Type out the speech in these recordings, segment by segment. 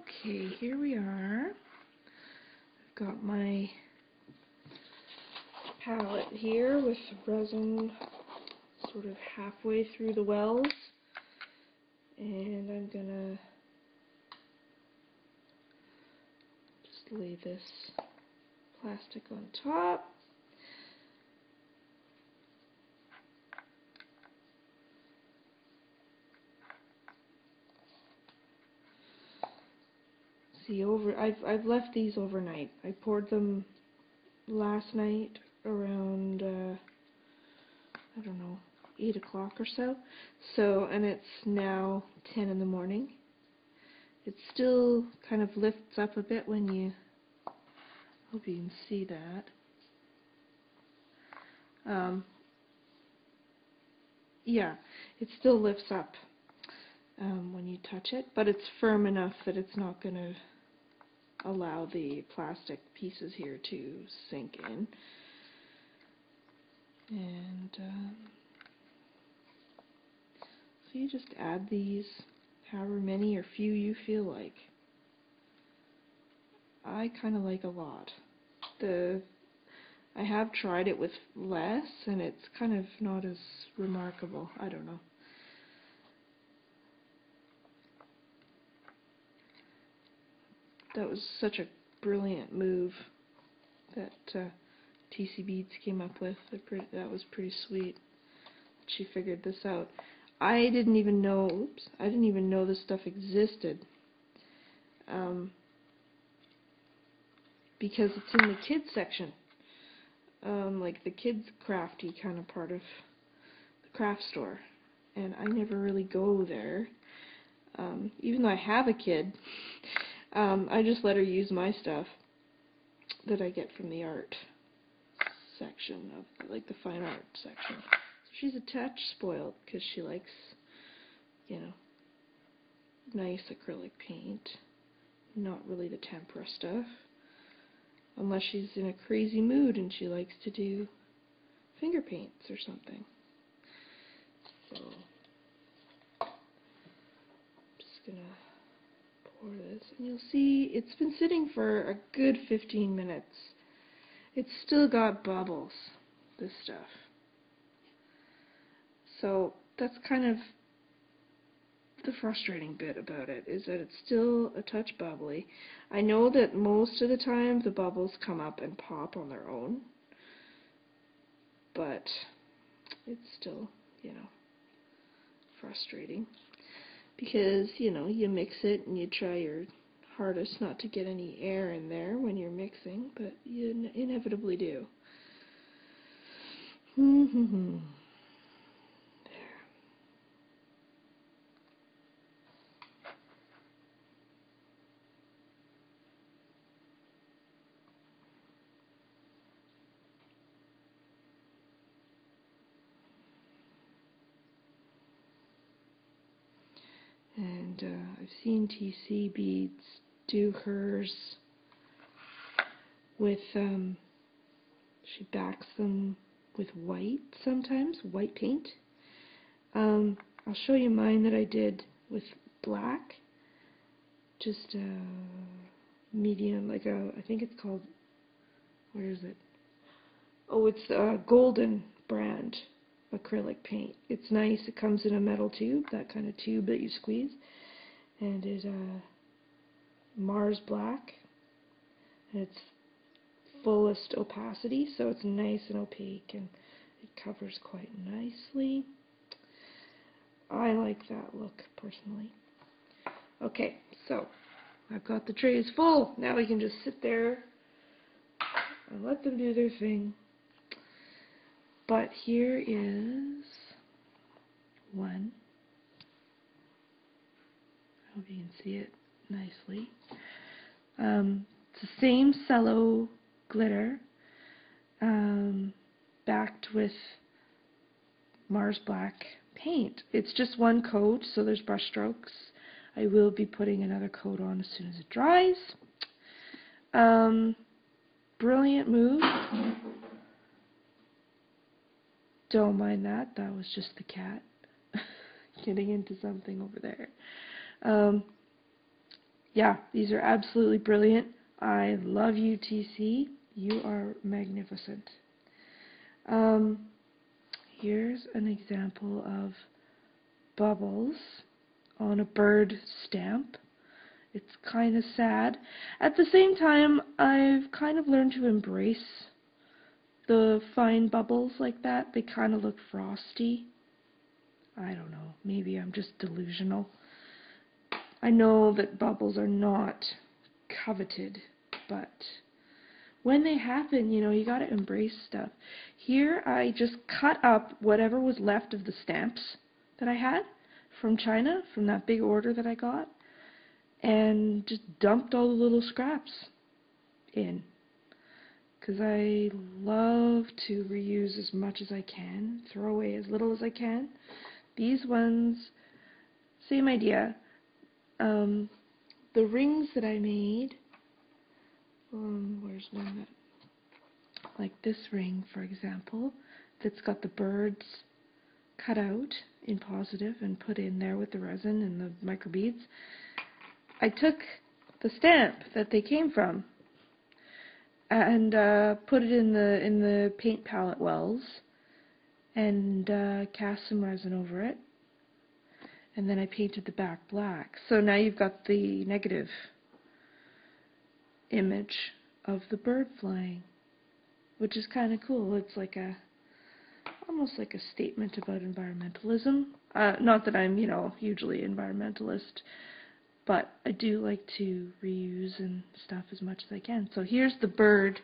Okay, here we are. I've got my palette here with resin sort of halfway through the wells, and I'm gonna just lay this plastic on top. See, I've left these overnight. I poured them last night around I don't know, 8 o'clock or so. So, and it's now 10 in the morning. It still kind of lifts up a bit when you, hope you can see that. Yeah, it still lifts up when you touch it, but it's firm enough that it's not going to allow the plastic pieces here to sink in. And so you just add these however many or few you feel like. I kind of like a lot. I have tried it with less and it's kind of not as remarkable. I don't know. That was such a brilliant move that TC Beads came up with. That was pretty sweet. She figured this out. I didn't even know. Oops! I didn't even know this stuff existed. Because it's in the kids section, like the kids crafty kind of part of the craft store, and I never really go there. Even though I have a kid, I just let her use my stuff that I get from the art section of, like, the fine art section. So she's a touch spoiled because she likes, you know, nice acrylic paint, not really the tempera stuff, unless she's in a crazy mood and she likes to do finger paints or something. So I'm just gonna pour this, and you'll see it's been sitting for a good 15 minutes. It's still got bubbles, this stuff. So that's kind of the frustrating bit about it, is that it's still a touch bubbly. I know that most of the time the bubbles come up and pop on their own, but it's still, you know, frustrating because, you know, you mix it and you try your hardest not to get any air in there when you're mixing, but you inevitably do. There. And I've seen TC Beads do hers with, she backs them with white sometimes, white paint. I'll show you mine that I did with black, just medium, like a, I think it's called, where is it? Oh, it's a Golden brand acrylic paint. It's nice, it comes in a metal tube, that kind of tube that you squeeze, and it, Mars black, and it's fullest opacity, so it's nice and opaque and it covers quite nicely. I like that look personally. Okay, so I've got the trays full. Now we can just sit there and let them do their thing. But here is one. I hope you can see it nicely. It's the same cello glitter, backed with Mars black paint. It's just one coat, so there's brush strokes. I will be putting another coat on as soon as it dries. Brilliant move. Don't mind that. That was just the cat getting into something over there. yeah, these are absolutely brilliant. I love you, TC. You are magnificent. Here's an example of bubbles on a bird stamp. It's kind of sad. At the same time, I've kind of learned to embrace the fine bubbles like that. They kind of look frosty. I don't know. Maybe I'm just delusional. I know that bubbles are not coveted, but when they happen, you know, you got to embrace stuff. Here I just cut up whatever was left of the stamps that I had from China, from that big order that I got, and just dumped all the little scraps in, because I love to reuse as much as I can, throw away as little as I can. These ones, same idea. The rings that I made, where's one that, like this ring, for example, that's got the birds cut out in positive and put in there with the resin and the microbeads. I took the stamp that they came from and put it in the paint palette wells and cast some resin over it, and then I painted the back black. So now you've got the negative image of the bird flying, which is kind of cool. It's like almost like a statement about environmentalism. Not that I'm, you know, hugely environmentalist, but I do like to reuse and stuff as much as I can. So here's the bird,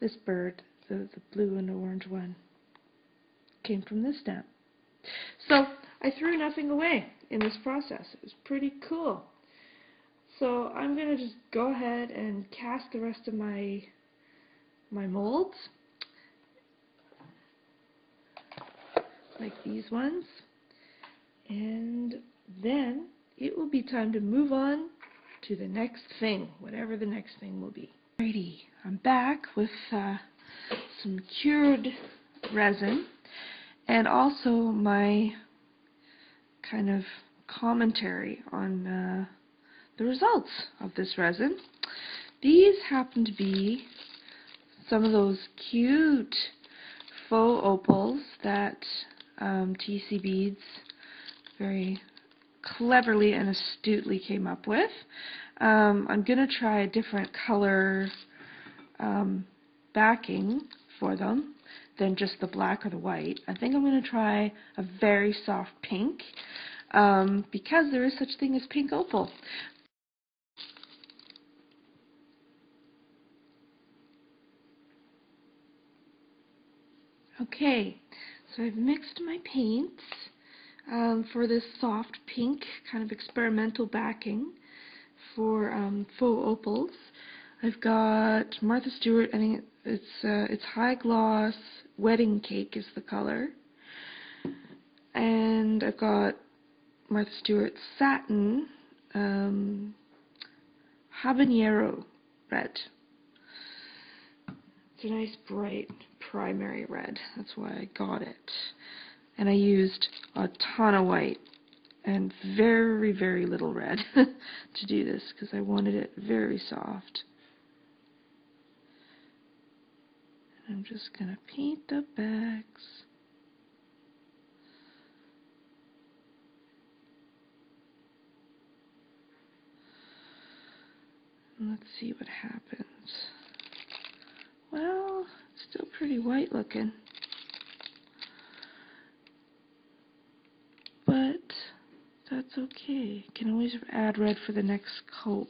this bird, the blue and the orange one, came from this stamp. So I threw nothing away in this process. It was pretty cool. So I'm going to just go ahead and cast the rest of my molds, like these ones, and then it will be time to move on to the next thing, whatever the next thing will be. Alrighty, I'm back with some cured resin and also my kind of commentary on the results of this resin. These happen to be some of those cute faux opals that TC Beads very cleverly and astutely came up with. I'm going to try a different color backing for them than just the black or the white. I think I'm going to try a very soft pink because there is such thing as pink opal. Okay, so I've mixed my paints for this soft pink kind of experimental backing for faux opals. I've got Martha Stewart. I think it's high gloss wedding cake is the color, and I've got Martha Stewart satin habanero red. It's a nice bright primary red. That's why I got it. And I used a ton of white and very, very little red to do this because I wanted it very soft. And I'm just going to paint the backs. And let's see what happens. Well, it's still pretty white looking. That's okay. Can always add red for the next coat,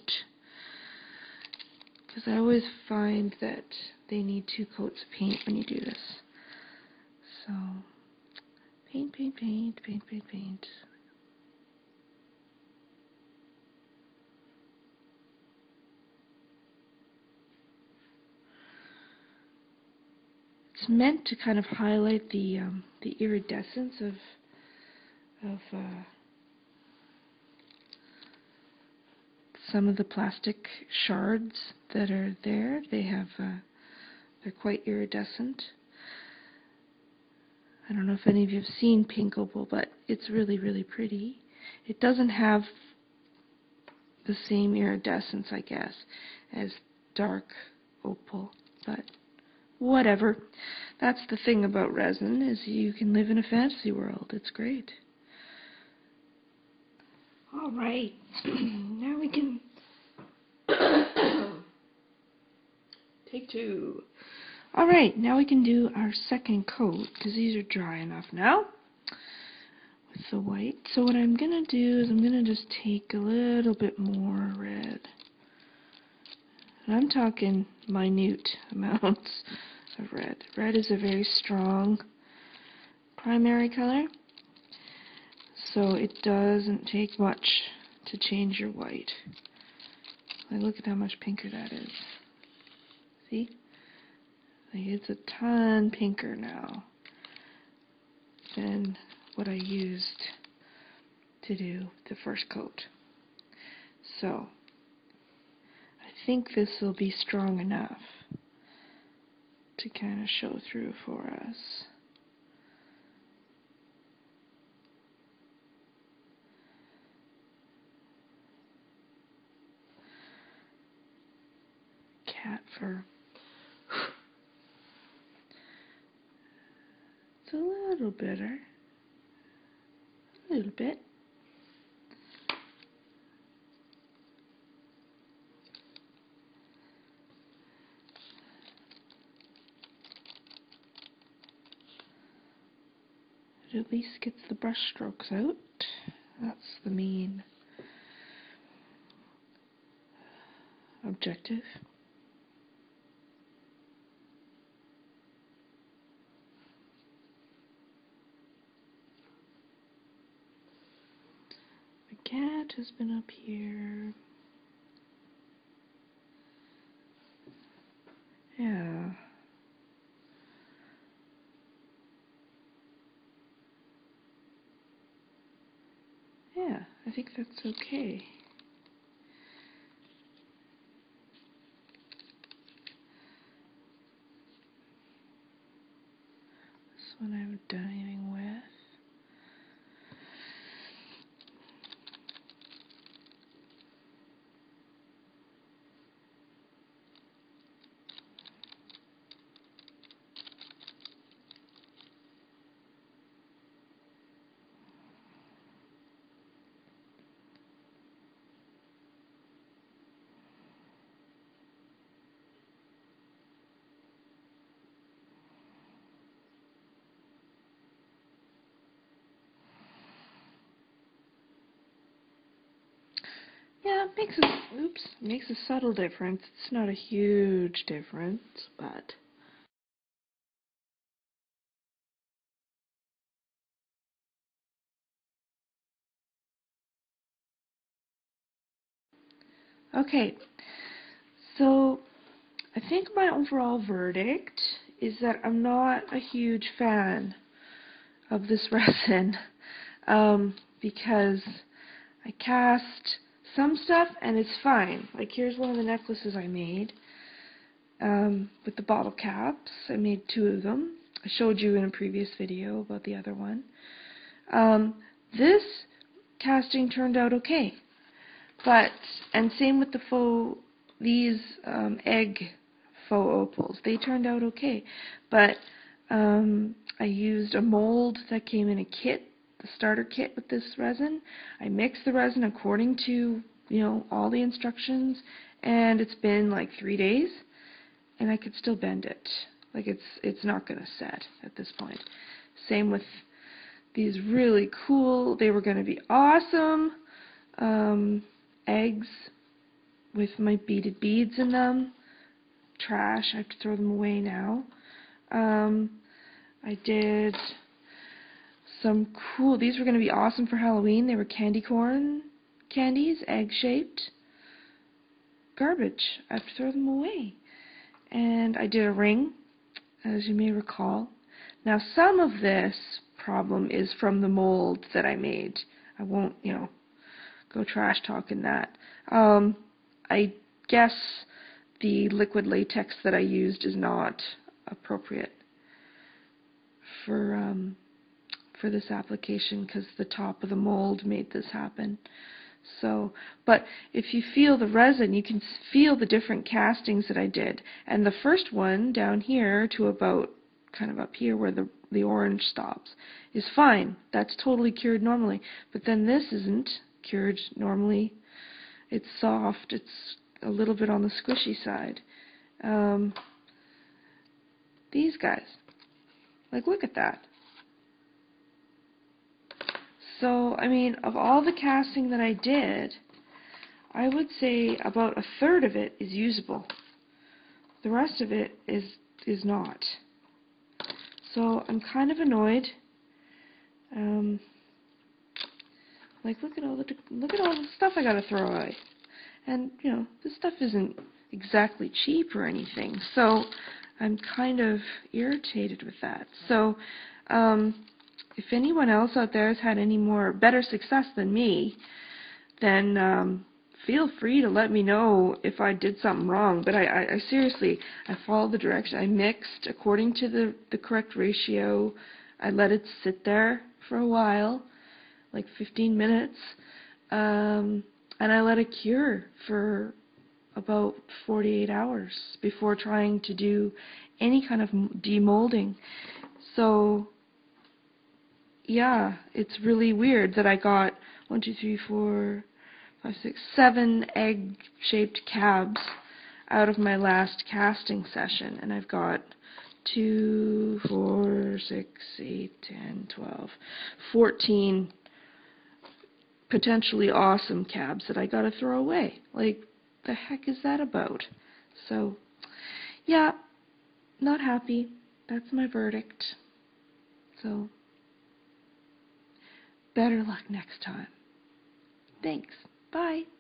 because I always find that they need two coats of paint when you do this. So paint, paint, paint, paint, paint, paint. It's meant to kind of highlight the iridescence of some of the plastic shards that are there. They have, they're quite iridescent. I don't know if any of you have seen pink opal, but it's really, really pretty. It doesn't have the same iridescence, I guess, as dark opal, but whatever. That's the thing about resin, is you can live in a fantasy world. It's great. All right, now we can take two. All right, now we can do our second coat, because these are dry enough now with the white. So what I'm going to do is I'm going to just take a little bit more red. And I'm talking minute amounts of red. Red is a very strong primary color, so it doesn't take much to change your white. Like, look at how much pinker that is. See? Like, it's a ton pinker now than what I used to do the first coat. So I think this will be strong enough to kind of show through for us. Cat fur. It's a little bitter. A little bit. It at least gets the brush strokes out. That's the main objective. The cat has been up here. Yeah. Yeah, I think that's okay. This one I haven't done anything with. Yeah, it makes a, oops, makes a subtle difference. It's not a huge difference, but okay. So I think my overall verdict is that I'm not a huge fan of this resin because I cast some stuff and it's fine. Like, here's one of the necklaces I made with the bottle caps. I made two of them. I showed you in a previous video about the other one. This casting turned out okay, but and same with the faux, these egg faux opals. They turned out okay, but I used a mold that came in a kit, the starter kit with this resin. I mixed the resin according to, you know, all the instructions, and it's been like 3 days and I could still bend it. Like, it's not gonna set at this point. Same with these really cool, they were gonna be awesome eggs with my beaded beads in them. Trash, I have to throw them away now. I did some cool, these were going to be awesome for Halloween. They were candy corn candies, egg-shaped. Garbage. I have to throw them away. And I did a ring, as you may recall. Now, some of this problem is from the mold that I made. I won't, you know, go trash talking that. I guess the liquid latex that I used is not appropriate for this application, because the top of the mold made this happen. So, but if you feel the resin, you can feel the different castings that I did. And the first one down here to about kind of up here where the orange stops is fine. That's totally cured normally. But then this isn't cured normally. It's soft. It's a little bit on the squishy side. These guys. Like, look at that. So, I mean, of all the casting that I did, I would say about a third of it is usable. The rest of it is not. So I'm kind of annoyed. Like, look at all the stuff I gotta throw away, and you know, this stuff isn't exactly cheap or anything. So I'm kind of irritated with that. So. If anyone else out there has had any more better success than me, then feel free to let me know if I did something wrong. But I seriously, I followed the direction. I mixed according to the correct ratio. I let it sit there for a while, like 15 minutes. And I let it cure for about 48 hours before trying to do any kind of demolding. So... yeah, it's really weird that I got 7 egg-shaped cabs out of my last casting session, and I've got 14 potentially awesome cabs that I gotta throw away. Like, the heck is that about? So, yeah, not happy. That's my verdict. So... better luck next time. Thanks. Bye.